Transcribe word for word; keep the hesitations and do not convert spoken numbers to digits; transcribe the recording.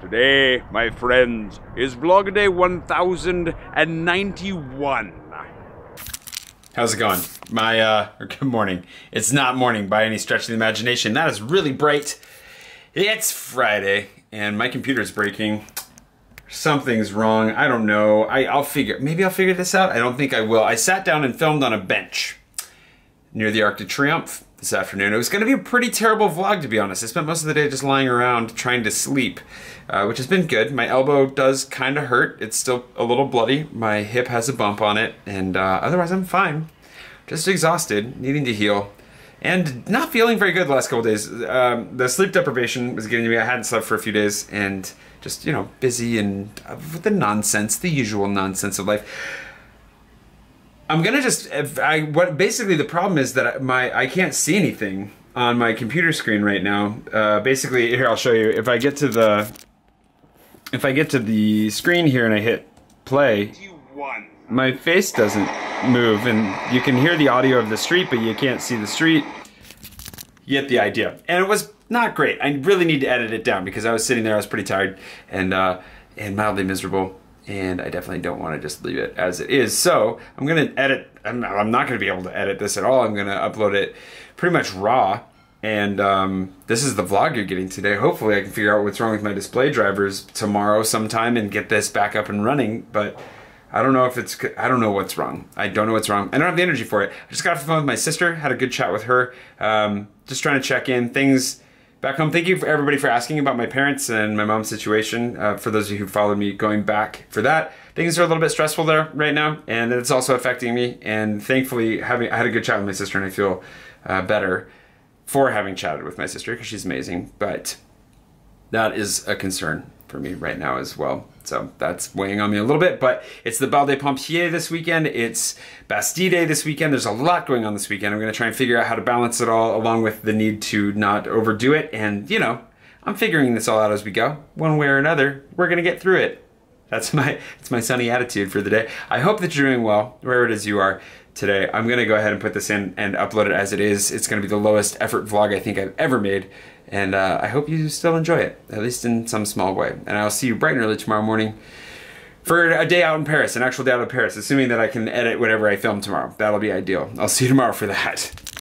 Today, my friends, is vlog day one thousand ninety-one. How's it going? My, uh, good morning. It's not morning by any stretch of the imagination. That is really bright. It's Friday, and my computer's breaking. Something's wrong, I don't know. I, I'll figure, maybe I'll figure this out? I don't think I will. I sat down and filmed on a bench near the Arc de Triomphe this afternoon. It was gonna be a pretty terrible vlog, to be honest. I spent most of the day just lying around trying to sleep, uh, which has been good. My elbow does kinda hurt. It's still a little bloody. My hip has a bump on it, and uh, otherwise I'm fine. Just exhausted, needing to heal, and not feeling very good the last couple days. Um, the sleep deprivation was getting to me. I hadn't slept for a few days, and just, you know, busy and uh, with the nonsense, the usual nonsense of life. I'm gonna just, I, what basically the problem is that my, I can't see anything on my computer screen right now. Uh, basically, here, I'll show you. If I get to the, if I get to the screen here and I hit play, my face doesn't move, and you can hear the audio of the street, but you can't see the street. You get the idea. And it was not great. I really need to edit it down because I was sitting there, I was pretty tired and, uh, and mildly miserable. And I definitely don't want to just leave it as it is. So I'm gonna edit, I'm, I'm not gonna be able to edit this at all. I'm gonna upload it pretty much raw. And um, this is the vlog you're getting today. Hopefully I can figure out what's wrong with my display drivers tomorrow sometime and get this back up and running. But I don't know if it's, I don't know what's wrong. I don't know what's wrong. I don't have the energy for it. I just got off the phone with my sister, had a good chat with her. Um, just trying to check in things back home. Thank you for everybody for asking about my parents and my mom's situation. Uh, for those of you who followed me going back for that, things are a little bit stressful there right now, and it's also affecting me. And thankfully, having I had a good chat with my sister, and I feel uh, better for having chatted with my sister because she's amazing. But that is a concern for me right now as well. So that's weighing on me a little bit, but it's the Bal des Pompiers this weekend. It's Bastille Day this weekend. There's a lot going on this weekend. I'm gonna try and figure out how to balance it all along with the need to not overdo it. And you know, I'm figuring this all out as we go. One way or another, we're gonna get through it. That's my, it's my sunny attitude for the day. I hope that you're doing well, wherever it is you are today. I'm gonna go ahead and put this in and upload it as it is. It's gonna be the lowest effort vlog I think I've ever made. And uh, I hope you still enjoy it, at least in some small way. And I'll see you bright and early tomorrow morning for a day out in Paris, an actual day out in Paris, assuming that I can edit whatever I film tomorrow. That'll be ideal. I'll see you tomorrow for that.